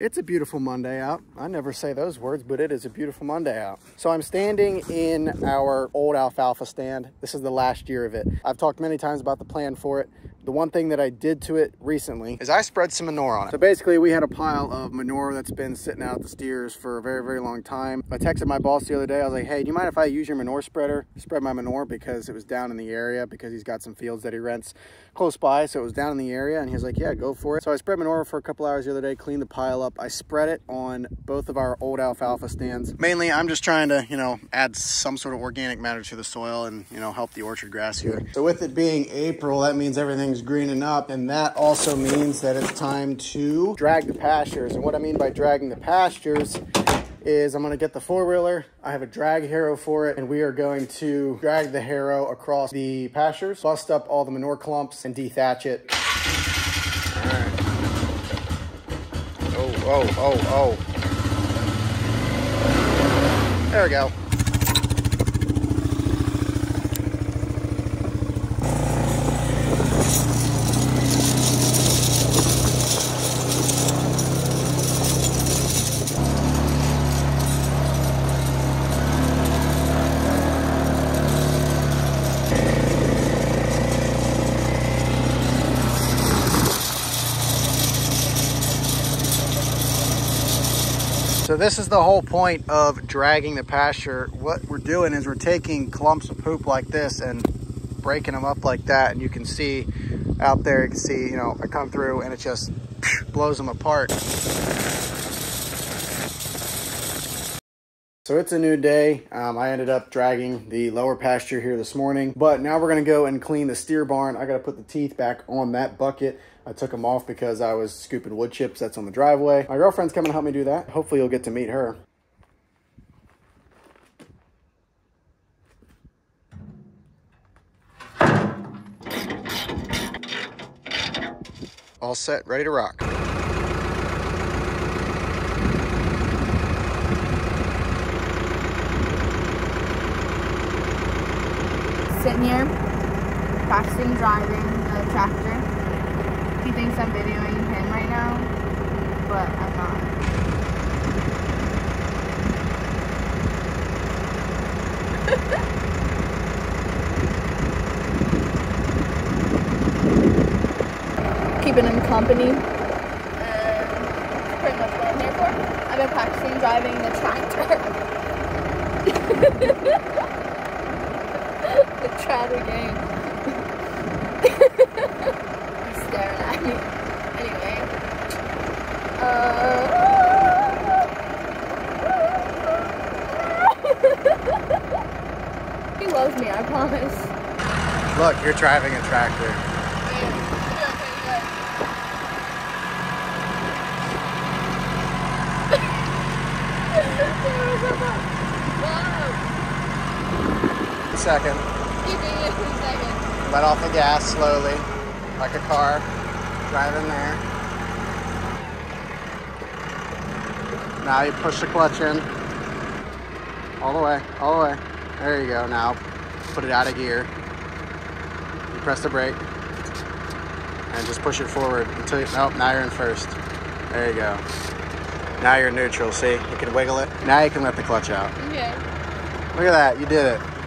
It's a beautiful Monday out. I never say those words, but it is a beautiful Monday out. So I'm standing in our old alfalfa stand. This is the last year of it. I've talked many times about the plan for it. The one thing that I did to it recently is I spread some manure on it. So basically we had a pile of manure that's been sitting out at the steers for a very, very long time. I texted my boss the other day. I was like, hey, do you mind if I use your manure spreader? Spread my manure because it was down in the area because he's got some fields that he rents close by. So it was down in the area and he was like, yeah, go for it. So I spread manure for a couple hours the other day, cleaned the pile up. I spread it on both of our old alfalfa stands. Mainly, I'm just trying to, add some sort of organic matter to the soil and, help the orchard grass here. So with it being April, that means everything's greening up. And that also means that it's time to drag the pastures. And what I mean by dragging the pastures is I'm gonna get the four-wheeler. I have a drag harrow for it, and we are going to drag the harrow across the pastures, bust up all the manure clumps, and dethatch it. Oh. There we go. So this is the whole point of dragging the pasture. What we're doing is we're taking clumps of poop like this and breaking them up like that. And you can see out there, I come through and it just blows them apart. So it's a new day. I ended up dragging the lower pasture here this morning, but now we're gonna go and clean the steer barn. I gotta put the teeth back on that bucket. I took them off because I was scooping wood chips that's on the driveway. My girlfriend's coming to help me do that. Hopefully you'll get to meet her. All set, ready to rock. Sitting here, practicing driving the tractor. He thinks I'm videoing him right now, but I'm not. Keeping him company. Pretty much what I'm here for. I've been practicing driving the tractor. The tractor game. He loves me, I promise. Look, you're driving a tractor. Yeah. Second. Let off the gas slowly, like a car. Drive in there. Now you push the clutch in. All the way, all the way. There you go. Now put it out of gear. You press the brake and just push it forward until you, nope, now you're in first. There you go. Now you're in neutral, see? You can wiggle it. Now you can let the clutch out. Okay. Look at that, you did it.